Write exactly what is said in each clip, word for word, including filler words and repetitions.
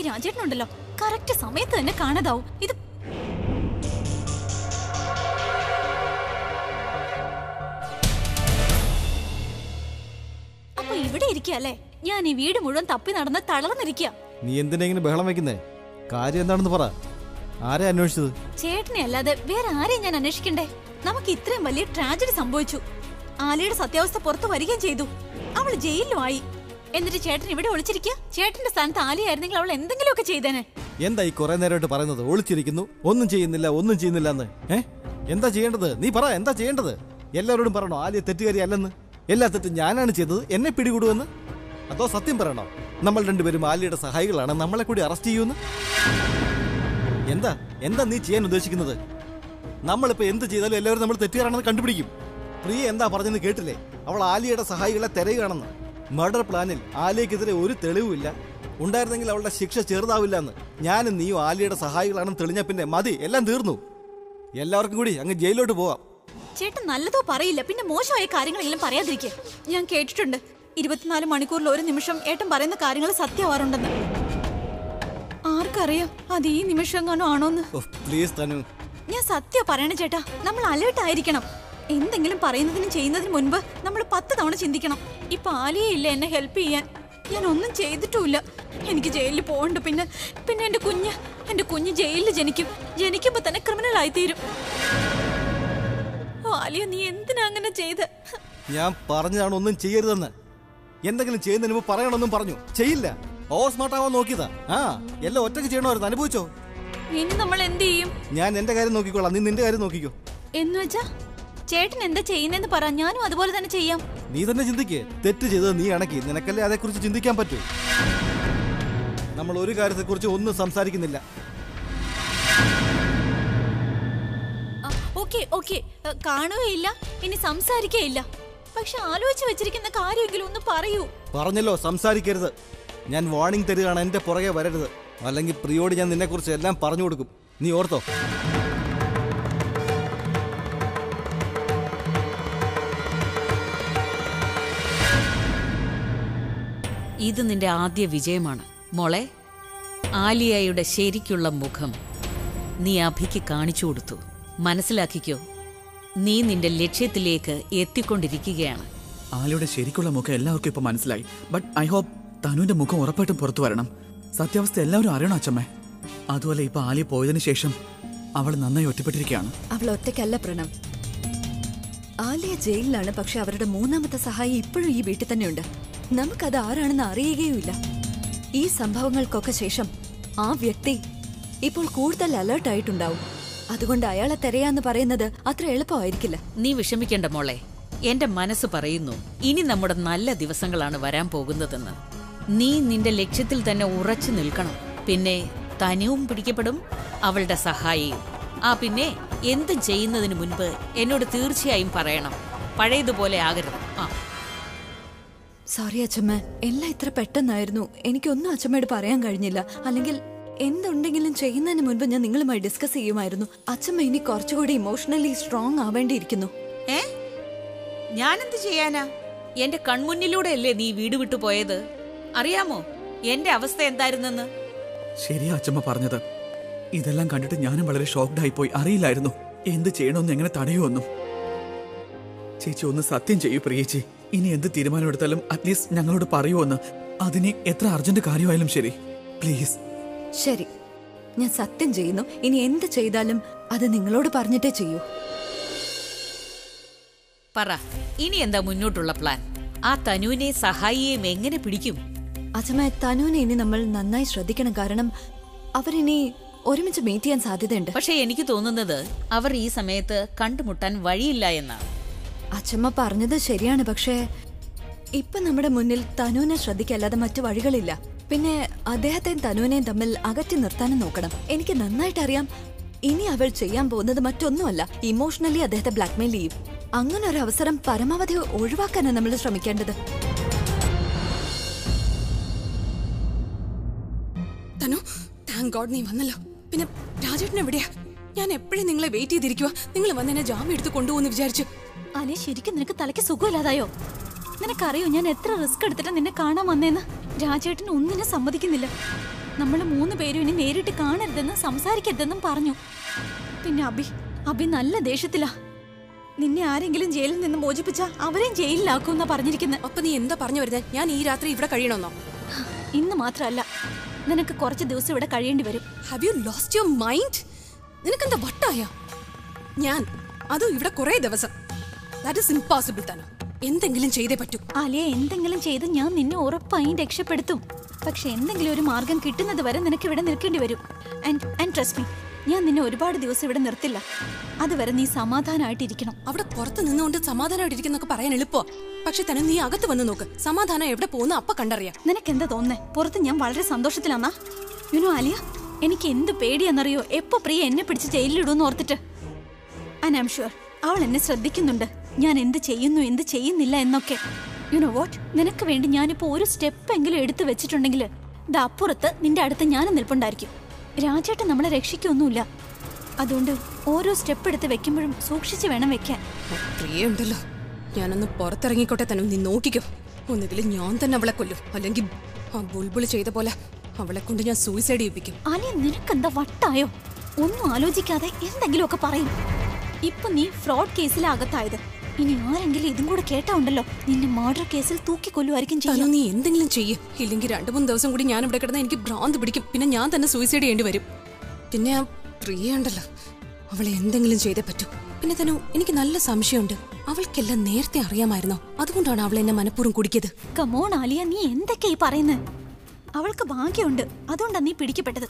ഈ രാജേട്ടനുണ്ടല്ലോ കറക്റ്റ് സമയത്ത് തന്നെ കാണാതാവും. ഇത് അപ്പൊ ഇവിടെ ഇരിക്കല്ലേ ഞാൻ ഈ വീട് മുഴുവൻ തപ്പി നടന്ന് തളർന്നിരിക്കുക. നീ എന്തിനാ ഇങ്ങനെ ബഹളം വെക്കുന്നേ? കാര്യം എന്താണെന്ന് പറ. ആരെ അന്വേഷിച്ചത്? ചേട്ടനെ അല്ലാതെ വേറെ ആരെയും ഞാൻ അന്വേഷിക്കണ്ടേ? നമുക്ക് ഇത്രയും വലിയ ട്രാജഡി സംഭവിച്ചു. ആലിയുടെ സത്യാവസ്ഥ പുറത്തു വരികയും ചെയ്തു. അവൾ ജയിലിലുമായി. എന്നിട്ട് ചേട്ടൻ ഇവിടെ ഒളിച്ചിരിക്കുക. ചേട്ടന്റെ സ്ഥാനത്ത് ആലിയായിരുന്നെങ്കിൽ അവൾ എന്തെങ്കിലുമൊക്കെ ചെയ്തേനെ. എന്തായി കുറെ നേരമായിട്ട് പറയുന്നത്? ഒളിച്ചിരിക്കുന്നു, ഒന്നും ചെയ്യുന്നില്ല, ഒന്നും ചെയ്യുന്നില്ലെന്ന്. ഏഹ് എന്താ ചെയ്യേണ്ടത്? നീ പറ, എന്താ ചെയ്യേണ്ടത്? എല്ലാവരോടും പറയണോ ആലിയ തെറ്റുകാരി അല്ലെന്ന്? എല്ലാ തെറ്റും ഞാനാണ് ചെയ്തത്, എന്നെ പിടികൂടുമെന്ന്? അതോ സത്യം പറയണോ നമ്മൾ രണ്ടുപേരും ആലിയുടെ സഹായികളാണ്, നമ്മളെ കൂടി അറസ്റ്റ് ചെയ്യുമെന്ന്? എന്താ എന്താ നീ ചെയ്യാൻ ഉദ്ദേശിക്കുന്നത്? നമ്മളിപ്പോൾ എന്ത് ചെയ്താലും എല്ലാവരും നമ്മൾ തെറ്റുകാരാണെന്ന് കണ്ടുപിടിക്കും. പ്രിയ എന്താ പറഞ്ഞെന്ന് കേട്ടില്ലേ? അവൾ ആലിയയുടെ സഹായികളെ തിരയുകയാണെന്ന്. മർഡർ പ്ലാനിൽ ആലിയക്കെതിരെ ഒരു തെളിവുമില്ല. ഉണ്ടായിരുന്നെങ്കിൽ അവളുടെ ശിക്ഷ ചെറുതാവില്ല എന്ന്. ഞാനും നീയും ആലിയയുടെ സഹായികളാണെന്ന് തെളിഞ്ഞ പിന്നെ മതി, എല്ലാം തീർന്നു. എല്ലാവർക്കും കൂടി അങ്ങ് ജയിലിലോട്ട് പോവാം. ചേട്ടൻ നല്ലതോ പറയില്ല, പിന്നെ മോശമായ കാര്യങ്ങളെങ്കിലും പറയാതിരിക്കുക. ഞാൻ കേട്ടിട്ടുണ്ട് ഇരുപത്തിനാല് മണിക്കൂറിൽ ഒരു നിമിഷം ഏട്ടൻ പറയുന്ന കാര്യങ്ങൾ സത്യമാവാറുണ്ടെന്ന്. ആർക്കറിയാം അത് ഈ നിമിഷം കാണോ ആണോന്ന്? പ്ലീസ് തനു, ഞാൻ സത്യം പറയണേ ചേട്ടാ. നമ്മൾ അലേർട്ടായിരിക്കണം. എന്തെങ്കിലും പറയുന്നതിനും ചെയ്യുന്നതിന് മുൻപ് നമ്മൾ പത്ത് തവണ ചിന്തിക്കണം. ഇപ്പൊ ആലിയയില്ല എന്നെ ഹെൽപ്പ് ചെയ്യാൻ. ഞാൻ ഒന്നും ചെയ്തിട്ടുമില്ല. എനിക്ക് ജയിലിൽ പോകണ്ട. പിന്നെ പിന്നെ എൻ്റെ കുഞ്ഞ് എൻ്റെ കുഞ്ഞ് ജയിലിൽ ജനിക്കും. ജനിക്കുമ്പോൾ തന്നെ ക്രിമിനൽ ആയിത്തീരും. ഓ ആലിയ, നീ എന്തിനാ അങ്ങനെ ചെയ്ത്? ഞാൻ പറഞ്ഞതാണ് ഒന്നും ചെയ്യരുതെന്ന്. എന്തെങ്കിലും ചെയ്യുന്നതിന് മുമ്പ് പറയണമെന്നും പറഞ്ഞു. ചെയ്യില്ല. ഓവർ സ്മാർട്ട് ആവാൻ നോക്കിയതാ. ആ എല്ലാം ഒറ്റയ്ക്ക് ചെയ്യണമായിരുന്നു. അനുഭവിച്ചോ? ഇനി നമ്മൾ എന്ത് ചെയ്യും? ഞാൻ എന്റെ കാര്യം നോക്കിക്കോളാം, നീ നിന്റെ കാര്യം നോക്കിക്കോ. എന്ന് വെച്ചാ ചേട്ടൻ എന്താ ചെയ്യുന്നതെന്ന് പറ, ഞാനും അതുപോലെ തന്നെ ചെയ്യാം. നീ തന്നെ ചിന്തിക്കേ. തെറ്റ് ചെയ്തത് നീ അണക്കി, നിനക്കല്ലേ അതേക്കുറിച്ച് ചിന്തിക്കാൻ പറ്റൂ. നമ്മൾ ഒരു കാര്യത്തെക്കുറിച്ച് ഒന്നും സംസാരിക്കുന്നില്ല. ഓക്കെ ഓക്കെ കാണുകയില്ല, ഇനി സംസാരിക്കുകയില്ല. പക്ഷെ ആലോചിച്ച് വെച്ചിരിക്കുന്ന കാര്യമെങ്കിലും ഒന്ന് പറയൂ. പറഞ്ഞല്ലോ സംസാരിക്കരുത്. ഞാൻ വാർണിംഗ് തരികയാണ്, എന്റെ പുറകെ വരരുത്. അല്ലെങ്കിൽ പ്രിയോട് ഞാൻ നിന്നെ കുറിച്ച് എല്ലാം പറഞ്ഞു കൊടുക്കും. നീ ഓർത്തോ? ഇത് നിന്റെ ആദ്യ വിജയമാണ് മോളെ. ആലിയയുടെ ശരിക്കുള്ള മുഖം നീ അഭിക്ക് കാണിച്ചു കൊടുത്തു. മനസ്സിലാക്കിക്കോ, നീ നിന്റെ ലക്ഷ്യത്തിലേക്ക് എത്തിക്കൊണ്ടിരിക്കുകയാണ്. ആലിയുടെ ശരിക്കുള്ള മുഖം എല്ലാവർക്കും ഇപ്പൊ മനസ്സിലായി. ബട്ട് ഐ ഹോപ്പ് തനുവിന്റെ മുഖം ഉറപ്പായിട്ടും പുറത്തു വരണം. സത്യാവസ്ഥ എല്ലാവരും അറിയണം അച്ഛമ്മേ. അതുപോലെ ഇപ്പൊ ആലിയ പോയതിനു ശേഷം അവൾ നന്നായി ഒറ്റപ്പെട്ടിരിക്കുകയാണ്. അവൾ ഒറ്റയ്ക്കല്ല പ്രണവ്. ആലിയ ജയിലിലാണ്, പക്ഷെ അവരുടെ മൂന്നാമത്തെ സഹായി ഇപ്പോഴും ഈ വീട്ടിൽ തന്നെയുണ്ട്. നമുക്കത് ആരാണെന്ന് അറിയുകയുമില്ല. ഈ സംഭവങ്ങൾക്കൊക്കെ ശേഷം ആ വ്യക്തി ഇപ്പോൾ കൂടുതൽ അലേർട്ടായിട്ടുണ്ടാവും. അതുകൊണ്ട് അയാളെ തിരയാന്ന് പറയുന്നത് അത്ര എളുപ്പമായിരിക്കില്ല. നീ വിഷമിക്കേണ്ട മോളെ. എന്റെ മനസ്സ് പറയുന്നു ഇനി നമ്മുടെ നല്ല ദിവസങ്ങളാണ് വരാൻ പോകുന്നതെന്ന്. നീ നിന്റെ ലക്ഷ്യത്തിൽ തന്നെ ഉറച്ചു നിൽക്കണം. പിന്നെ തനുവും പിടിക്കപ്പെടും, അവളുടെ സഹായിയും. ആ പിന്നെ എന്ത് ചെയ്യുന്നതിന് മുൻപ് എന്നോട് തീർച്ചയായും പറയണം. പഴയതുപോലെ ആകരുത്. ആ സോറി അച്ഛമ്മ, എല്ലാം ഇത്ര പെട്ടെന്നായിരുന്നു. എനിക്കൊന്നും അച്ഛമ്മയോട് പറയാൻ കഴിഞ്ഞില്ല. അല്ലെങ്കിൽ എന്തുണ്ടെങ്കിലും ചെയ്യുന്നതിന് മുൻപ് ഞാൻ നിങ്ങളുമായി ഡിസ്കസ് ചെയ്യുമായിരുന്നു. അച്ഛമ്മ ഇനി കുറച്ചുകൂടി ഇമോഷണലി സ്ട്രോങ് ആവേണ്ടിയിരിക്കുന്നു. ഏ ഞാനെന്ത് ചെയ്യാനാ? എന്റെ കൺമുന്നിലൂടെ അല്ലേ നീ വീട് വിട്ടു പോയത്? അറിയാമോ എന്റെ അവസ്ഥ എന്തായിരുന്നെന്ന്? ശരിയാ അച്ഛമ്മ പറഞ്ഞത്. ഇതെല്ലാം കണ്ടിട്ട് ഞാനും വളരെ ഷോക്ക്ഡ് ആയി പോയി. അറിയില്ലായിരുന്നു എന്ത് ചെയ്യണമെന്ന്, എങ്ങനെ തടയുമെന്നും. ചേച്ചി ഒന്ന് സത്യം ചെയ്യൂ പ്രിയേച്ചി. ഇനി എന്ത് തീരുമാനം എടുത്താലും അറ്റ്ലീസ്റ്റ് ഞങ്ങളോട് പറയുമെന്ന്. അതിന് എത്ര അർജന്റ് കാര്യമായാലും ശരി, പ്ലീസ്. ശരി, ഞാൻ സത്യം ചെയ്യുന്നു. ഇനി എന്ത് ചെയ്താലും അത് നിങ്ങളോട് പറഞ്ഞിട്ടേ ചെയ്യൂ. പറ, ഇനി എന്താ മുന്നോട്ടുള്ള പ്ലാൻ? ആ തനുവിനെ സഹായിയേയും എങ്ങനെ പിടിക്കും? അച്ഛമ്മ, തനുവിനെ ഇനി നമ്മൾ നന്നായി ശ്രദ്ധിക്കണം. കാരണം അവരിനി ഒരുമിച്ച് മീറ്റ് ചെയ്യാൻ സാധ്യതയുണ്ട്. പക്ഷെ എനിക്ക് തോന്നുന്നത് അവർ ഈ സമയത്ത് കണ്ടുമുട്ടാൻ വഴിയില്ല എന്നാണ്. അച്ഛമ്മ പറഞ്ഞത് ശരിയാണ്. പക്ഷേ ഇപ്പൊ നമ്മുടെ മുന്നിൽ തനുവിനെ ശ്രദ്ധിക്കല്ലാതെ മറ്റു വഴികളില്ല. പിന്നെ അദ്ദേഹത്തെയും തനുവിനെയും തമ്മിൽ അകറ്റി നിർത്താനും നോക്കണം. എനിക്ക് നന്നായിട്ടറിയാം ഇനി അവൾ ചെയ്യാൻ പോകുന്നത് മറ്റൊന്നുമല്ല, ഇമോഷണലി അദ്ദേഹത്തെ ബ്ലാക്ക്മെയിൽ ചെയ്യും. അങ്ങനെ ഒരു അവസരം പരമാവധി ഒഴിവാക്കാനാണ് നമ്മൾ ശ്രമിക്കേണ്ടത്. തനു, താങ്ക് ഗോഡ് നീ വന്നല്ലോ. പിന്നെ രാജേട്ടൻ എവിടെയാ? ഞാൻ എപ്പോഴും നിങ്ങളെ വെയിറ്റ് ചെയ്തിരിക്കുക. നിങ്ങൾ വന്നെന്നെ ജാമ്യം എടുത്ത് കൊണ്ടുപോകുമെന്ന് വിചാരിച്ചു. അല്ലെ, ശരിക്കും നിനക്ക് തലയ്ക്ക് സുഖമില്ലാതായോ? നിനക്കറിയോ ഞാൻ എത്ര റിസ്ക് എടുത്തിട്ട് നിന്നെ കാണാൻ വന്നേന്ന്? രാജേട്ടന് ഒന്നിനെ സമ്മതിക്കുന്നില്ല. നമ്മൾ മൂന്ന് പേരും ഇനി നേരിട്ട് കാണരുതെന്നും സംസാരിക്കരുതെന്നും പറഞ്ഞു. പിന്നെ അബി അബി നല്ല ദേഷ്യത്തിലാ. നിന്നെ ആരെങ്കിലും ജയിലിൽ നിന്ന് മോചിപ്പിച്ചാൽ അവരെയും ജയിലിലാക്കുമെന്നാ പറഞ്ഞിരിക്കുന്നത്. അപ്പൊ നീ എന്താ പറഞ്ഞു വരുന്നത്? ഞാൻ ഈ രാത്രി ഇവിടെ കഴിയണമെന്നോ? ഇന്ന് മാത്രമല്ല, നിനക്ക് കുറച്ച് ദിവസം ഇവിടെ കഴിയേണ്ടി വരും. Have you lost your mind? നിനക്കെന്താ വട്ടായ? ഞാൻ അതും ഇവിടെ കുറേ ദിവസം. That is impossible Tanu. എന്തെങ്കിലും ചെയ്തേ പറ്റൂ. ആലിയ, എന്തെങ്കിലും ചെയ്ത് ഞാൻ നിന്നെ ഉറപ്പായും രക്ഷപ്പെടുത്തും. പക്ഷെ എന്തെങ്കിലും ഒരു മാർഗം കിട്ടുന്നത് വരെ നിനക്ക് ഇവിടെ നിൽക്കേണ്ടി വരും. ആൻഡ് ആൻഡ് ട്രസ്റ്റ് മീ, ഞാൻ നിന്നെ ഒരുപാട് ദിവസം ഇവിടെ നിർത്തില്ല. അതുവരെ നീ സമാധാനമായിട്ടിരിക്കണം. അവിടെ പുറത്ത് നിന്നുകൊണ്ട് സമാധാനമായിട്ടിരിക്കുന്നൊക്കെ പറയാൻ എളുപ്പമോ? പക്ഷെ തന്നെ നീ അകത്ത് വന്ന് നോക്ക്. സമാധാനം എവിടെ പോകുന്ന അപ്പൊ കണ്ടറിയാം. നിനക്കെന്താ തോന്നേ? പുറത്ത് ഞാൻ വളരെ സന്തോഷത്തിലാന്നാ. യുനോ ആലിയ, എനിക്ക് എന്ത് പേടിയാണെന്നറിയോ? എപ്പോ പ്രിയ എന്നെ പിടിച്ച് ജയിലിലിടുമെന്ന് ഓർത്തിട്ട്. ആൻഡ് ഐ ആം ഷുവർ അവൾ എന്നെ ശ്രദ്ധിക്കുന്നുണ്ട്. ഞാൻ എന്ത് ചെയ്യുന്നു എന്ത് ചെയ്യുന്നില്ല എന്നൊക്കെ. യുനോ വാട്ട്, നിനക്ക് വേണ്ടി ഞാനിപ്പോൾ ഒരു സ്റ്റെപ്പ് എങ്കിലും എടുത്തു വെച്ചിട്ടുണ്ടെങ്കിൽ ഇത് അപ്പുറത്ത് നിന്റെ അടുത്ത് ഞാനും നിൽപ്പുണ്ടായിരിക്കും. രാജേട്ടൻ നമ്മളെ രക്ഷിക്കൊന്നുമില്ല. അതുകൊണ്ട് ഓരോ സ്റ്റെപ്പ് എടുത്ത് വെക്കുമ്പോഴും സൂക്ഷിച്ച് വേണം വെക്കാൻ. പ്രിയുണ്ടല്ലോ, ഞാനൊന്ന് പുറത്തിറങ്ങിക്കോട്ടെ തന്നെ. നീ നോക്കിക്കോ. ഒന്നുകിൽ ഞാൻ തന്നെ അവളെ കൊല്ലും, അല്ലെങ്കിൽ ആ ബുൾബുൾ ചെയ്ത പോലെ അവളെ കൊണ്ട് ഞാൻ സൂയിസൈഡ് ചെയ്യിപ്പിക്കും. ആലിയ, നിനക്കെന്താ വട്ടായോ? ഒന്നും ആലോചിക്കാതെ എന്തെങ്കിലുമൊക്കെ പറയും. ഇപ്പൊ നീ ഫ്രോഡ് കേസിലകത്തായത്. ഇനി ആരെങ്കിലും ഇതും കൂടെ കേട്ടാ ഉണ്ടല്ലോ, നിന്നെ മർഡർ കേസിൽ തൂക്കിക്കൊല്ലുമായിരിക്കും. ചെയ്യും. നീ എന്തെങ്കിലും ചെയ്യ്, ഇല്ലെങ്കിൽ രണ്ടു മൂന്ന് ദിവസം കൂടി ഞാൻ ഇവിടെ കിടന്നാൽ എനിക്ക് ഭ്രാന്ത് പിടിക്കും. പിന്നെ ഞാൻ തന്നെ സൂയിസൈഡ് ചെയ്യേണ്ടി വരും. പിന്നെ ആ പ്രിയ ഉണ്ടല്ലോ, അവളെ എന്തെങ്കിലും ചെയ്തേ പറ്റൂ. പിന്നെ തനു, എനിക്ക് നല്ല സംശയമുണ്ട്. അവൾക്കെല്ലാം നേരത്തെ അറിയാമായിരുന്നോ? അതുകൊണ്ടാണ് അവൾ എന്നെ മനഃപൂർവ്വം കുടിക്കിയത്. കമോൺ ആലിയ, നീ എന്തൊക്കെയായി പറയുന്നത്? അവൾക്ക് ഭാഗ്യമുണ്ട്, അതുകൊണ്ടാണ് നീ പിടിക്കപ്പെട്ടത്.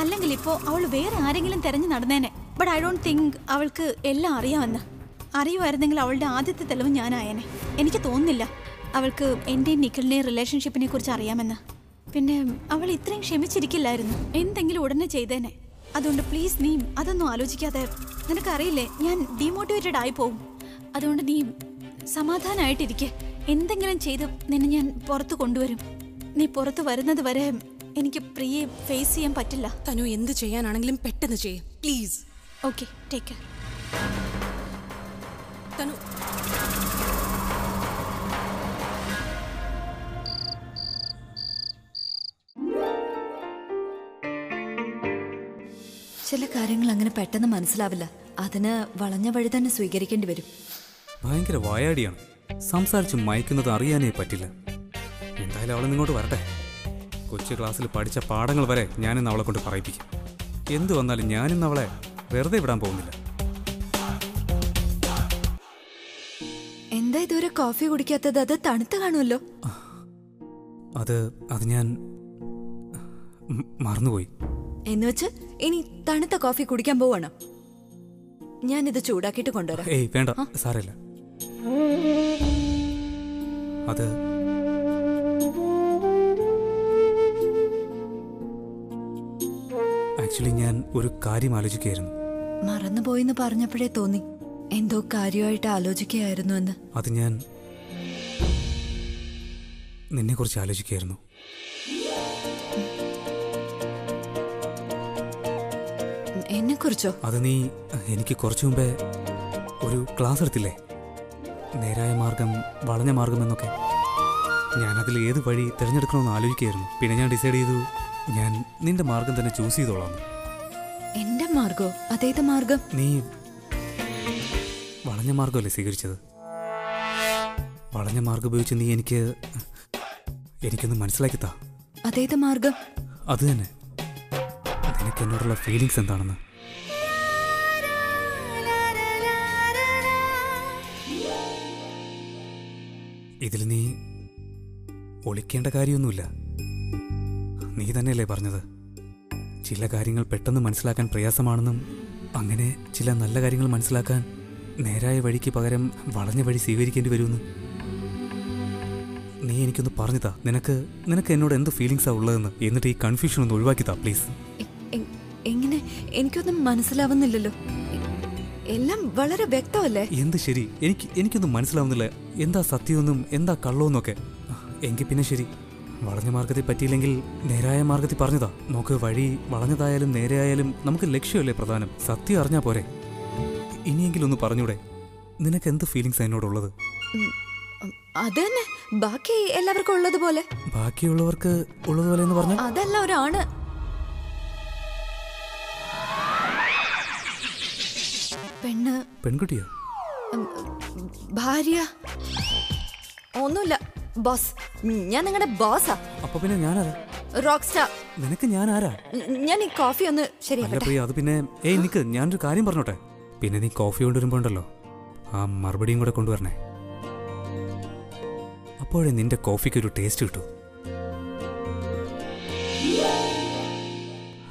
അല്ലെങ്കിൽ ഇപ്പോൾ അവൾ വേറെ ആരെങ്കിലും തിരഞ്ഞു നടന്നേനെ. ബട്ട് ഐ ഡോണ്ട് തിങ്ക് അവൾക്ക് എല്ലാം അറിയാമെന്ന്. അറിയുമായിരുന്നെങ്കിൽ അവളുടെ ആദ്യത്തെ തെളിവ് ഞാനായേനെ. എനിക്ക് തോന്നുന്നില്ല അവൾക്ക് എൻ്റെയും നിഖിലിൻ്റെയും റിലേഷൻഷിപ്പിനെ കുറിച്ച് അറിയാമെന്ന്. പിന്നെ അവൾ ഇത്രയും ക്ഷമിച്ചിരിക്കില്ലായിരുന്നു, എന്തെങ്കിലും ഉടനെ ചെയ്തേനെ. അതുകൊണ്ട് പ്ലീസ് നീ അതൊന്നും ആലോചിക്കാതെ. നിനക്കറിയില്ലേ, ഞാൻ ഡീമോട്ടിവേറ്റഡ് ആയി പോകും. അതുകൊണ്ട് നീ സമാധാനമായിട്ടിരിക്കെ. എന്തെങ്കിലും ചെയ്ത് നിന്നെ ഞാൻ പുറത്ത് കൊണ്ടുവരും. നീ പുറത്ത് വരുന്നത് വരെ എനിക്ക് പ്രിയെ ഫേസ് ചെയ്യാൻ പറ്റില്ല. തനു, എന്ത് ചെയ്യാനാണെങ്കിലും പെട്ടെന്ന് ചെയ്യും please. Okay, take care. Tanu, ചില കാര്യങ്ങൾ അങ്ങനെ പെട്ടെന്ന് മനസ്സിലാവില്ല. അതിന് വളഞ്ഞ വഴി തന്നെ സ്വീകരിക്കേണ്ടി വരും. ഭയങ്കര വായാടിയാണ്, സംസാരിച്ച് മയക്കുന്നത് അറിയാനേ പറ്റില്ല. എന്തായാലും അവളെ നിങ്ങോട്ട് വരട്ടെ. കൊച്ചു ക്ലാസ്സിൽ പഠിച്ച പാഠങ്ങൾ വരെ ഞാനിന്ന് അവളെ കൊണ്ട് പറയിപ്പിക്കും. എന്തു വന്നാലും ഞാനിന്ന് അവളെ വെറുതെ വിടാൻ പോകുന്നില്ല. എന്താ ഇതുവരെ കോഫി കുടിക്കാത്തത്? അത് തണുത്ത് കാണുമല്ലോ. അത് അത് ഞാൻ മറന്നുപോയി. എന്നുവെച്ച് ഇനി തണുത്ത കോഫി കുടിക്കാൻ പോവാണോ? ഞാനിത് ചൂടാക്കിയിട്ട് കൊണ്ടുവരാം. ഏയ് വേണ്ട, സാരമില്ല. അത് ആക്ച്വലി ഞാൻ ഒരു കാര്യം ആലോചിക്കുകയായിരുന്നു. മറന്നുപോയിന്ന് പറഞ്ഞപ്പോഴേ തോന്നി എന്തോ കാര്യമായിട്ട് ആലോചിക്കുകയായിരുന്നു എന്ന്. അത് ഞാൻ നിന്നെ കുറിച്ച് ആലോചിക്കുകയായിരുന്നു. എന്നെ കുറിച്ചോ? അത് നീ എനിക്ക് കുറച്ചു മുമ്പേ ഒരു ക്ലാസ് എടുത്തില്ലേ, നേരായ മാർഗം വളഞ്ഞ മാർഗം എന്നൊക്കെ. ഞാനതിൽ ഏത് വഴി തിരഞ്ഞെടുക്കണമെന്ന് ആലോചിക്കുകയായിരുന്നു. പിന്നെ ഞാൻ ഡിസൈഡ് ചെയ്തു, ഞാൻ നിന്റെ മാർഗം തന്നെ ചൂസ് ചെയ്തോളാം. എന്റെ മാർഗോ? അതേത് മാർഗം? നീ വളഞ്ഞ മാർഗമല്ലേ സ്വീകരിച്ചത്? വളഞ്ഞ മാർഗം ഉപയോഗിച്ച് നീ എനിക്ക് എനിക്കൊന്ന് മനസ്സിലാക്കിത്താ. അതേത് മാർഗം? അത് തന്നെ, നിനക്ക് എന്നോടുള്ള ഫീലിങ്സ് എന്താണെന്ന്. ഇതിൽ നീ ഒളിക്കേണ്ട കാര്യമൊന്നുമില്ല. നീ തന്നെയല്ലേ പറഞ്ഞത് ചില കാര്യങ്ങൾ പെട്ടെന്ന് മനസ്സിലാക്കാൻ പ്രയാസമാണെന്നും, അങ്ങനെ ചില നല്ല കാര്യങ്ങൾ മനസ്സിലാക്കാൻ നേരായ വഴിക്ക് പകരം വളഞ്ഞ വഴി സ്വീകരിക്കേണ്ടി വരുമെന്ന്. നീ എനിക്കൊന്ന് പറഞ്ഞുതാ, നിനക്ക് നിനക്ക് എന്നോട് എന്ത് ഫീലിങ്സാണ് ഉള്ളതെന്ന്. എന്നിട്ട് ഈ കൺഫ്യൂഷൻ ഒന്ന് ഒഴിവാക്കിത്താ പ്ലീസ്. എങ്ങനെ? എനിക്കൊന്നും മനസ്സിലാവുന്നില്ലല്ലോ. എല്ലാം വളരെ വ്യക്തമല്ലേ? എന്ത് ശരി? എനിക്ക് എനിക്കൊന്നും മനസ്സിലാവുന്നില്ല, എന്താ സത്യമെന്നും എന്താ കള്ളമെന്നൊക്കെ. എങ്കിൽ പിന്നെ ശരി, വളഞ്ഞ മാർഗത്തിൽ പറ്റിയില്ലെങ്കിൽ നേരായ മാർഗത്തിൽ പറഞ്ഞതാ. നമുക്ക് വഴി വളഞ്ഞതായാലും നേരെയായാലും നമുക്ക് ലക്ഷ്യമല്ലേ പ്രധാനം. സത്യം അറിഞ്ഞാൽ പോരെ? ഇനിയെങ്കിലും ഒന്ന് പറഞ്ഞൂടെ, നിനക്ക് എന്ത് ഫീലിങ്സ് എന്നോടുള്ളത്? അത് തന്നെ, ബാക്കി എല്ലാവർക്കും ഉള്ളതുപോലെ. ബാക്കിയുള്ളവർക്ക് ഉള്ളതുപോലെ എന്ന് പറഞ്ഞാൽ അതല്ല ഒരാണ്. പെണ്ണ് പെൺകുട്ടിയോ ഭാര്യ ഒന്നുമില്ല ബോസ് ഞാൻ നിങ്ങളുടെ ബോസാ അപ്പൊ പിന്നെ ഞാനാരാ റോക്ക് സ്റ്റാർ നിനക്ക് ഞാൻ ആരാ ഞാൻ ഈ കോഫി ഒന്ന് ശരിയാക്കട്ടെ അത് പിന്നെ ഏയ് നിക്ക് ഞാനൊരു കാര്യം പറഞ്ഞോട്ടെ പിന്നെ നീ കോഫി കൊണ്ടുവരുമ്പോണ്ടല്ലോ ആ മറുപടിയും കൂടെ കൊണ്ടുവരണേ അപ്പോഴേ നിന്റെ കോഫിക്ക് ഒരു ടേസ്റ്റ് കിട്ടൂ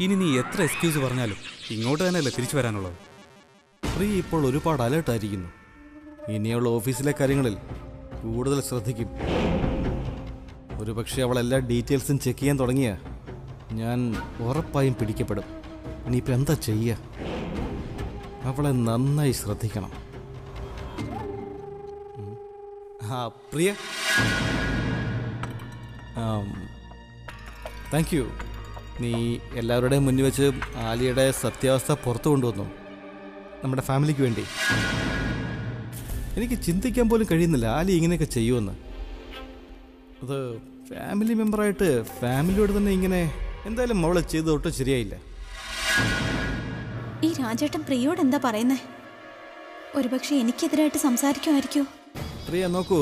ഇനി നീ എത്ര എക്സ്ക്യൂസ് പറഞ്ഞാലും ഇങ്ങോട്ട് തന്നെയല്ലേ തിരിച്ചു വരാനുള്ളത് പ്രീ ഇപ്പോൾ ഒരുപാട് അലേർട്ടായിരിക്കുന്നു ഇനിയുള്ള ഓഫീസിലെ കാര്യങ്ങളിൽ കൂടുതൽ ശ്രദ്ധിക്കും ഒരു പക്ഷേ അവൾ എല്ലാ ഡീറ്റെയിൽസും ചെക്ക് ചെയ്യാൻ തുടങ്ങിയ ഞാൻ ഉറപ്പായും പിടിക്കപ്പെടും ഇനിയിപ്പോൾ എന്താ ചെയ്യുക അവളെ നന്നായി ശ്രദ്ധിക്കണം ആ പ്രിയ താങ്ക് യു നീ എല്ലാവരുടെയും മുന്നിൽ വെച്ച് ആലിയുടെ സത്യാവസ്ഥ പുറത്തു കൊണ്ടുവന്നു നമ്മുടെ ഫാമിലിക്ക് വേണ്ടി എനിക്ക് ചിന്തിക്കാൻ പോലും കഴിയുന്നില്ല ആലി ഇങ്ങനെയൊക്കെ ചെയ്യുമെന്ന് അത് ഫാമിലി മെമ്പറായിട്ട് ഫാമിലിയോട് തന്നെ ഇങ്ങനെ എന്തായാലും അവളെ ചെയ്ത് ഒട്ടും ശരിയായില്ല ഈ രാജേട്ടൻ പ്രിയോട് എന്താ പറയുന്നേ ഒരുപക്ഷെ എനിക്കെതിരായിട്ട് സംസാരിക്കുമായിരിക്കും പ്രിയ നോക്കൂ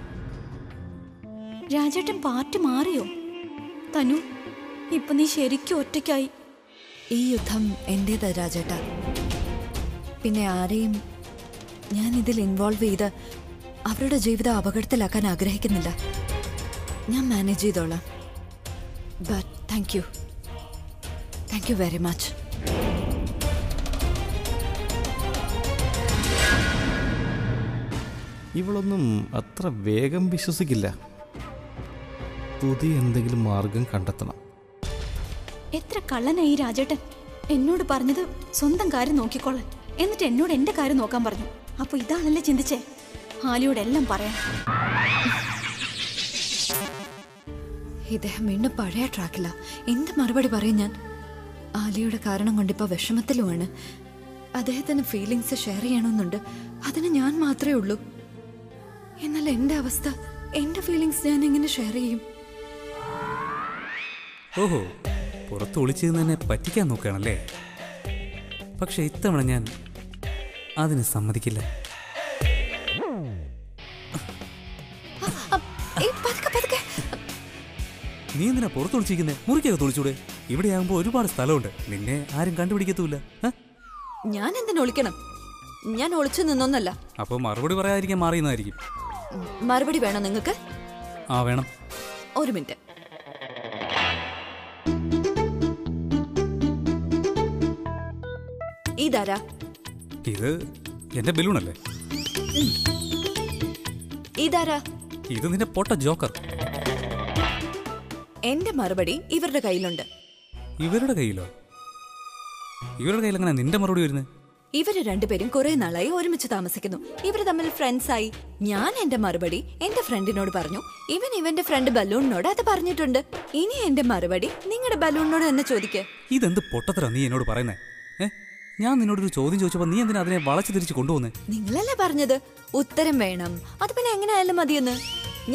രാജേട്ടൻ പാർട്ടി മാറിയോ തനു ഇപ്പൊ നീ ശരിക്കും ഒറ്റയ്ക്കായി ഈ യുദ്ധം എന്റേതാ രാജേട്ടാ പിന്നെ ആരെയും ഞാൻ ഇതിൽ ഇൻവോൾവ് ചെയ്ത് അവരുടെ ജീവിതം അപകടത്തിലാക്കാൻ ആഗ്രഹിക്കുന്നില്ല ഞാൻ മാനേജ് ചെയ്തോളാം but thank you thank you very much ഇവളൊന്നും അത്ര വേഗം വിശ്വസിക്കില്ല പുതിയ എന്തെങ്കിലും മാർഗം കണ്ടെത്തണം എത്ര കള്ളനായി രാജേട്ടൻ എന്നോട് പറഞ്ഞത് സ്വന്തം കാര്യം നോക്കിക്കോളാൻ എന്നിട്ട് എന്നോട് എൻ്റെ കാര്യം നോക്കാൻ പറഞ്ഞു അപ്പോൾ ഇതാണല്ലേ ചിന്തിച്ചേ ആലിയോട് എല്ലാം പറയാം ഇദ്ദേഹം വീണ്ടും പഴയ ട്രാക്കില്ല എന്ത് മറുപടി പറയും ഞാൻ ആലിയുടെ കാരണം കൊണ്ടിപ്പോൾ വിഷമത്തിലുമാണ് അദ്ദേഹത്തിന് ഫീലിങ്സ് ഷെയർ ചെയ്യണമെന്നുണ്ട് അതിന് ഞാൻ മാത്രമേ ഉള്ളൂ എന്നാൽ എൻ്റെ അവസ്ഥ എൻ്റെ ഫീലിങ്സ് ഞാൻ എങ്ങനെ ഷെയർ ചെയ്യും ഓഹോ പുറത്ത് ഒളിച്ചിരുന്ന് തന്നെ പറ്റിക്കാൻ നോക്കുകയാണല്ലേ പക്ഷെ ഇത്തവണ ഞാൻ അതിന് സമ്മതിക്കില്ല നീ എന്തിനാ പുറത്തൊളിച്ചിരിക്കുന്നത് മുറിക്കൊക്കെ തൊളിച്ചൂടെ ഇവിടെയാകുമ്പോൾ ഒരുപാട് സ്ഥലമുണ്ട് നിന്നെ ആരും കണ്ടുപിടിക്കത്തൂല്ല ഞാൻ എന്തിനാ ഒളിക്കണം ഞാൻ ഒളിച്ചു നിന്നൊന്നല്ല അപ്പൊ മറുപടി പറയാതിരിക്കാൻ മാറിയെന്നായിരിക്കും മറുപടി വേണം നിങ്ങൾക്ക് ആ വേണം ഒരു മിനിറ്റ് ഇതാരാ ഇത് എന്റെ ബലൂണല്ലേ ഇതാരാ ഇത് നിന്റെ പൊട്ട ജോക്കർ എന്റെ മറുപടി ഇവരുടെ കയ്യിലുണ്ട് ഇവരുടെ കയ്യിലോ ഇവരുടെ കയ്യിൽ എങ്ങനെ നിന്റെ മറുപടി വരുന്നത് ഇവര് രണ്ടുപേരും കുറെ നാളായി ഒരുമിച്ച് താമസിക്കുന്നു ഇവര് തമ്മിൽ ഫ്രണ്ട്സായി ഞാൻ എന്റെ മറുപടി എന്റെ ഫ്രണ്ടിനോട് പറഞ്ഞു ഇവൻ ഇവന്റെ ഫ്രണ്ട് ബലൂണിനോട് അത് പറഞ്ഞിട്ടുണ്ട് ഇനി എന്റെ മറുപടി നിങ്ങളുടെ ബലൂണിനോട് തന്നെ ചോദിക്കേ ഇതെന്ത് പൊട്ടത്തരാ നീ എന്നോട് പറയുന്നേ ഞാൻ നിന്നോടൊരു ചോദ്യം ചോദിച്ചപ്പോൾ നീ എന്തിനാ അതിനെ വളച്ചു തിരിച്ചു കൊണ്ടുപോന്നെ നിങ്ങളല്ലേ പറഞ്ഞത് ഉത്തരം വേണം അത് പിന്നെ എങ്ങനെയായാലും മതിയെന്ന്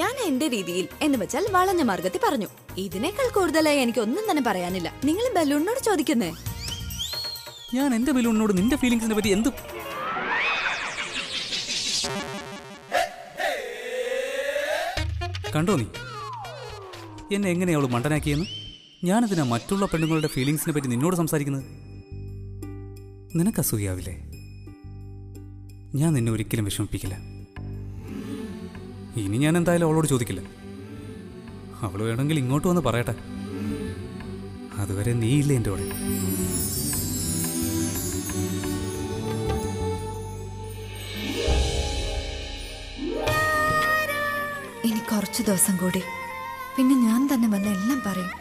ഞാൻ എന്റെ രീതിയിൽ എന്ന് വെച്ചാൽ വളഞ്ഞ മാർഗത്തിൽ പറഞ്ഞു ഇതിനേക്കാൾ കൂടുതലായി എനിക്ക് ഒന്നും തന്നെ പറയാനില്ല നിങ്ങൾ ബലൂണിനോട് ചോദിക്കുന്നേ ഞാൻ എന്റെ ബലൂണിനോട് നിന്റെ ഫീലിംഗ്സിനെ പറ്റി എന്ത് കണ്ടോ നീ എന്നെ എങ്ങനെയാ അവള് മണ്ടനാക്കിയെന്ന് ഞാനതിനാ മറ്റുള്ള പെണ്ണുങ്ങളുടെ ഫീലിംഗ്സിനെ പറ്റി നിന്നോട് സംസാരിക്കുന്നത് നിനക്ക് അസൂയാവില്ലേ ഞാൻ നിന്നെ ഒരിക്കലും വിഷമിപ്പിക്കില്ല ഇനി ഞാൻ എന്തായാലും അവളോട് ചോദിക്കില്ല അവൾ വേണമെങ്കിൽ ഇങ്ങോട്ട് വന്ന് പറയട്ടെ അതുവരെ നീയില്ല എൻ്റെ കൂടെ ഇനി കുറച്ച് ദിവസം കൂടി പിന്നെ ഞാൻ തന്നെ വന്ന് എല്ലാം പറയും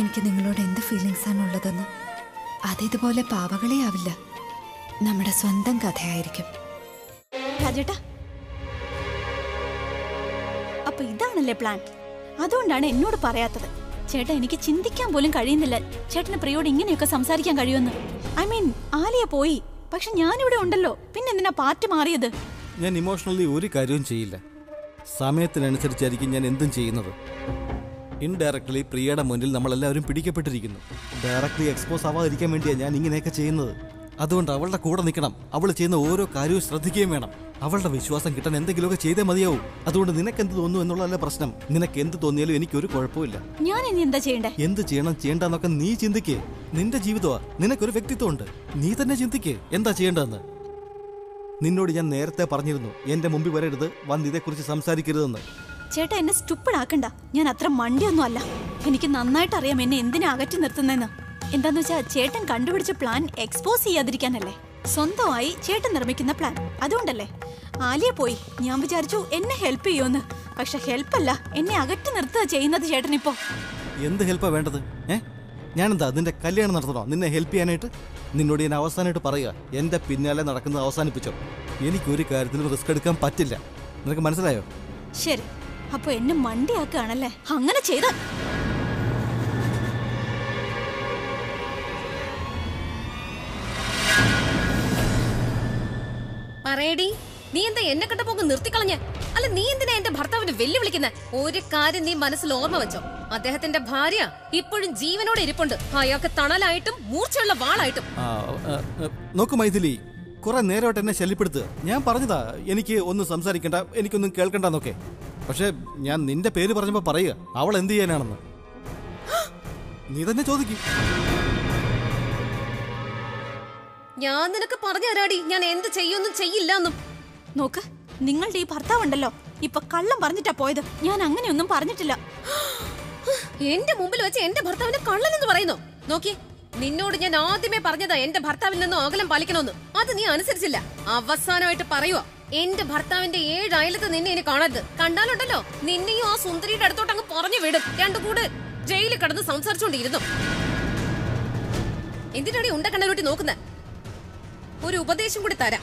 എനിക്ക് നിങ്ങളോട് എന്ത് ഫീലിങ്സാണുള്ളതെന്ന് അതിതുപോലെ പാവകളെയാവില്ല നമ്മുടെ സ്വന്തം കഥയായിരിക്കും ராஜேட்டா, அப்ப இதானല്ലേ പ്ലാൻ? അതുകൊണ്ടാണ് എന്നോട് പറയാത്തത്. ചേട്ടൻ എനിക്ക് ചിന്തിക്കാൻ പോലും കഴിയുന്നില്ല ചേട്ടന് പ്രിയോട് ഇങ്ങനെയൊക്കെ സംസാരിക്കാൻ കഴിയുമെന്ന്. ഐ മീൻ ആലിയ പോയി, പക്ഷെ ഞാൻ ഇവിടെ ഉണ്ടല്ലോ, പിന്നെ എന്തിനാ പാർട്ടി മാറിയത്? ഞാൻ ഇമോഷണലി ഒരു കാര്യവും ചെയ്യില്ല. സമയത്തിനനുസരിച്ചായിരിക്കും ഞാൻ എന്തും ചെയ്യുന്നത്. ഇൻഡയറക്ട്ലി പ്രിയയുടെ മുന്നിൽ നമ്മളെല്ലാവരും പിടിക്കപ്പെട്ടിരിക്കുന്നു. ഡയറക്ട്ലി എക്സ്പോസ് ആവാതിരിക്കാൻ വേണ്ടിയാണ് ഞാൻ ഇങ്ങനെയൊക്കെ ചെയ്യുന്നത്. അതുകൊണ്ട് അവളുടെ കൂടെ നിൽക്കണം, അവൾ ചെയ്യുന്ന ഓരോ കാര്യവും ശ്രദ്ധിക്കുകയും വേണം. അവളുടെ വിശ്വാസം കിട്ടാൻ എന്തെങ്കിലുമൊക്കെ ചെയ്തേ മതിയാവും. അതുകൊണ്ട് നിനക്ക് എന്ത് തോന്നുന്നു എന്നുള്ളതല്ല പ്രശ്നം. നിനക്ക് എന്ത് തോന്നിയാലും എനിക്കൊരു കുഴപ്പമില്ല. ഞാൻ ഇനി എന്താ ചെയ്യണ്ടേ? എന്ത് ചെയ്യണം ചെയ്യണ്ടെന്നൊക്കെ നീ ചിന്തിക്കേ. നിന്റെ ജീവിതമാ, നിനക്കൊരു വ്യക്തിത്വം ഉണ്ട്, നീ തന്നെ ചിന്തിക്കേ എന്താ ചെയ്യേണ്ടതെന്ന്. നിന്നോട് ഞാൻ നേരത്തെ പറഞ്ഞിരുന്നു, എന്റെ മുമ്പിൽ വരരുത്, വന്ന് ഇതേക്കുറിച്ച് സംസാരിക്കരുതെന്ന്. ചേട്ടാ എന്നെ സ്റ്റുപ്പിഡ് ആക്കണ്ട, ഞാൻ അത്ര മണ്ടിയൊന്നും അല്ല. എനിക്ക് നന്നായിട്ട് അറിയാം എന്നെ എന്തിനാ അകറ്റി നിർത്തുന്നതെന്ന്. എന്താന്ന് വെച്ചാൽ ചേട്ടൻ കണ്ടുപിടിച്ച പ്ലാൻ എക്സ്പോസ് ചെയ്യാതിരിക്കാനല്ലേ, സ്വന്തമായി ചേട്ടൻ നിർമ്മിക്കുന്ന പ്ലാൻ. അതുകൊണ്ടല്ലേ ആലിയ പോയി. ഞാൻ വിചാരിച്ചു എന്നെ ഹെൽപ്പ് ചെയ്യുമെന്ന്, പക്ഷെ ഹെൽപ്പല്ല, എന്നെ അകറ്റി നിർത്തുക ചെയ്യുന്നത് ചേട്ടൻ. ഇപ്പോ എന്ത് ഹെൽപ്പാ വേണ്ടത്? ഏഹ് ഞാനെന്താ നിന്റെ കല്യാണം നടത്തണോ നിന്നെ ഹെൽപ്പ് ചെയ്യാനായിട്ട്? നിന്നോട് ഞാൻ അവസാനമായിട്ട് പറയുക, എൻ്റെ പിന്നാലെ നടക്കുന്നത് അവസാനിപ്പിച്ചോ. എനിക്കൊരു കാര്യത്തിലും റിസ്ക് എടുക്കാൻ പറ്റില്ല, നിനക്ക് മനസ്സിലായോ? ശരി, അപ്പൊ എന്നെ മണ്ടിയാക്കുകയാണല്ലേ? അങ്ങനെ ചെയ്ത പറയടി, നീ എന്താ എന്നെ കെട്ടപ്പോക്ക് നിർത്തിക്കളഞ്ഞ? അല്ല നീ എന്തിനാ എന്റെ ഭർത്താവിനെ വെല്ലുവിളിക്കുന്ന? ഒരു കാര്യം നീ മനസ്സിൽ ഓർമ്മ വെച്ചോ, അദ്ദേഹത്തിന്റെ ഭാര്യ ഇപ്പോഴും ജീവനോടെ ഇരിപ്പുണ്ട്. അയാൾക്ക് തണലായിട്ടും മൂർച്ചയുള്ള വാളായിട്ടും. നോക്കൂ മൈഥിലി, കുറെ നേരമായിട്ട് എന്നെ ശല്യപ്പെടുത്തുക. ഞാൻ പറഞ്ഞതാ എനിക്ക് ഒന്നും സംസാരിക്കണ്ട, എനിക്കൊന്നും കേൾക്കണ്ടെന്നൊക്കെ. പക്ഷെ ഞാൻ നിന്റെ പേര് പറഞ്ഞപ്പോ പറയുക അവൾ എന്ത് ചെയ്യാനാണെന്ന്. നീ തന്നെ ചോദിക്കും. ഞാൻ നിനക്ക് പറഞ്ഞു തരാടി ഞാൻ എന്ത് ചെയ്യൊന്നും ചെയ്യില്ല എന്നും. നോക്ക്, നിങ്ങളുടെ ഈ ഭർത്താവുണ്ടല്ലോ ഇപ്പൊ കള്ളം പറഞ്ഞിട്ടാ പോയത്. ഞാൻ അങ്ങനെയൊന്നും പറഞ്ഞിട്ടില്ല. എന്റെ മുമ്പിൽ വെച്ച് എന്റെ ഭർത്താവിനെ കള്ളൻ എന്ന് പറയുന്നു? നോക്കി, നിന്നോട് ഞാൻ ആദ്യമേ പറഞ്ഞതാ എന്റെ ഭർത്താവിൽ നിന്നും അകലം പാലിക്കണമെന്ന്, അത് നീ അനുസരിച്ചില്ല. അവസാനമായിട്ട് പറയുവാ, എന്റെ ഭർത്താവിന്റെ ഏഴ് അയലത്ത് നിന്നെ ഇനി കാണരുത്. കണ്ടാലുണ്ടല്ലോ നിന്നെയും ആ സുന്ദരിയുടെ അടുത്തോട്ട് അങ്ങ് പറഞ്ഞു വിടും. രണ്ടു കൂടെ ജയിലിൽ കിടന്ന് സംസാരിച്ചോണ്ടിരുന്നു. എന്തിനാണ് ഉണ്ടക്കണ്ണൂട്ടി നോക്കുന്നത്? ഒരു ഉപദേശം കൂടി തരാം.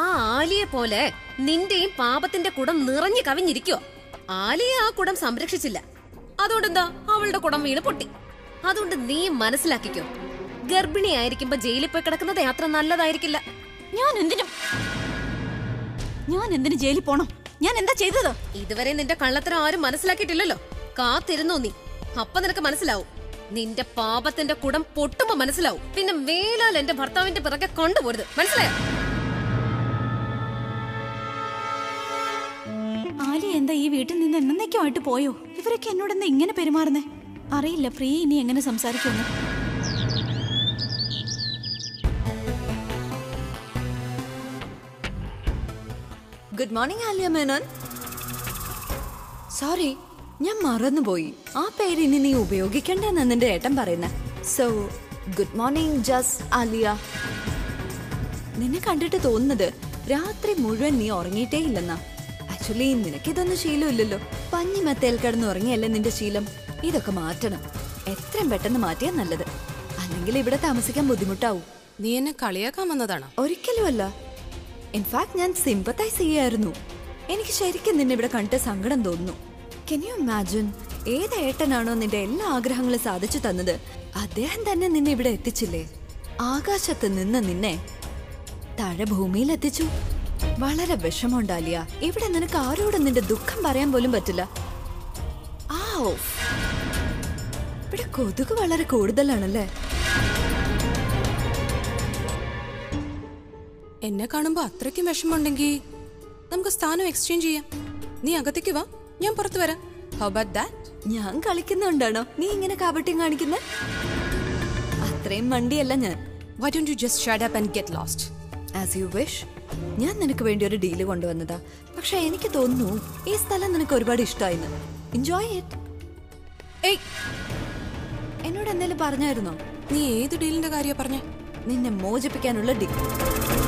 ആ ആലിയെ പോലെ നിന്റെയും പാപത്തിന്റെ കുടം നിറഞ്ഞു കവിഞ്ഞിരിക്കോ. ആലിയെ ആ കുടം സംരക്ഷിച്ചില്ല, അതുകൊണ്ടെന്താ അവളുടെ കുടം വീണ് പൊട്ടി. അതുകൊണ്ട് നീ മനസ്സിലാക്കിക്കോ, ഗർഭിണിയായിരിക്കുമ്പോ ജയിലിൽ പോയി കിടക്കുന്നത് യാത്ര നല്ലതായിരിക്കില്ല. ഞാൻ എന്തിനും ഞാൻ എന്തിനു ജയിലിൽ പോണം? ഞാൻ എന്താ ചെയ്തത്? ഇതുവരെ നിന്റെ കള്ളത്തരം ആരും മനസ്സിലാക്കിയിട്ടില്ലല്ലോ. കാത്തിരുന്നോ നീ, അപ്പൊ നിനക്ക് മനസ്സിലാവും. നിന്റെ പാപത്തിന്റെ കുടം പൊട്ടുമ്പോ മനസ്സിലാവും. പിന്നെ മേലാൽ എന്റെ ഭർത്താവിന്റെ പിറകെ കൊണ്ടുപോരുത്, മനസ്സിലായോ? ആലിയ എന്താ ഈ വീട്ടിൽ നിന്ന് എന്നേക്കുമായിട്ട് പോയോ? ഇവരൊക്കെ എന്നോട് എന്താ ഇങ്ങനെ പെരുമാറുന്നേ? അറിയില്ല പ്രിയ ഇനി എങ്ങനെ സംസാരിക്കുന്നു. Good morning Alia Menon. Sorry ഞാൻ മറന്നുപോയി, ആ പേര് ഇനി നീ ഉപയോഗിക്കണ്ടെന്ന് നിന്റെ ഏട്ടൻ പറയുന്ന. സോ ഗുഡ് മോർണിംഗ് ജസ് ആലിയ. നിന്നെ കണ്ടിട്ട് തോന്നുന്നത് രാത്രി മുഴുവൻ നീ ഉറങ്ങിയിട്ടേ ഇല്ലെന്നാ. ആക്ച്വലി നിനക്കിതൊന്നും ശീലമില്ലല്ലോ, പഞ്ഞി മെത്തേൽ കിടന്നുറങ്ങിയല്ലേ നിന്റെ ശീലം. ഇതൊക്കെ മാറ്റണം, എത്രയും പെട്ടെന്ന് മാറ്റിയാൽ നല്ലത്, അല്ലെങ്കിൽ ഇവിടെ താമസിക്കാൻ ബുദ്ധിമുട്ടാവും. നീ എന്നെ കളിയാക്കാൻ വന്നതാണോ? ഒരിക്കലുമല്ല, ഇൻഫാക്ട് ഞാൻ സിമ്പത്തൈസ് ചെയ്യായിരുന്നു. എനിക്ക് ശരിക്കും നിന്നെ ഇവിടെ കണ്ടിട്ട് സങ്കടം തോന്നുന്നു. Can you imagine? ഏത് ഏട്ടനാണോ നിന്റെ എല്ലാ ആഗ്രഹങ്ങളും സാധിച്ചു തന്നത്, അദ്ദേഹം തന്നെ നിന്നെ ഇവിടെ എത്തിച്ചില്ലേ? ആകാശത്ത് നിന്ന് നിന്നെ താഴെ ഭൂമിയിൽ എത്തിച്ചു. വളരെ വിഷമമുണ്ടാലിയ, ഇവിടെ നിനക്ക് ആരോടും നിന്റെ ദുഃഖം പറയാൻ പോലും പറ്റില്ല. ആ ഇവിടെ കൊതുക് വളരെ കൂടുതലാണല്ലേ? എന്നെ കാണുമ്പോ അത്രയ്ക്കും വിഷമമുണ്ടെങ്കിൽ നമുക്ക് സ്ഥാനം എക്സ്ചേഞ്ച് ചെയ്യാം. നീ അകത്തേക്ക് വാ, ഞാൻ പുറത്തു വരാം. ഞാൻ കളിക്കുന്നുണ്ടാണോ നീ ഇങ്ങനെ കാപട്യം കാണിക്കുന്നത്? അത്രയും മണ്ടിയല്ല ഞാൻ. Why don't you just shut up and get lost? As you wish. ഞാൻ നിനക്ക് വേണ്ടി ഒരു ഡീല് കൊണ്ടുവന്നതാ, പക്ഷെ എനിക്ക് തോന്നുന്നു ഈ സ്ഥലം നിനക്ക് ഒരുപാട് ഇഷ്ടമായിന്ന്. Enjoy it. ഏയ് എന്നോട് എന്തെങ്കിലും പറഞ്ഞായിരുന്നോ? നീ ഏത് ഡീലിന്റെ കാര്യമാണ് പറഞ്ഞേ? നിന്നെ മോചിപ്പിക്കാനുള്ള ഡീൽ.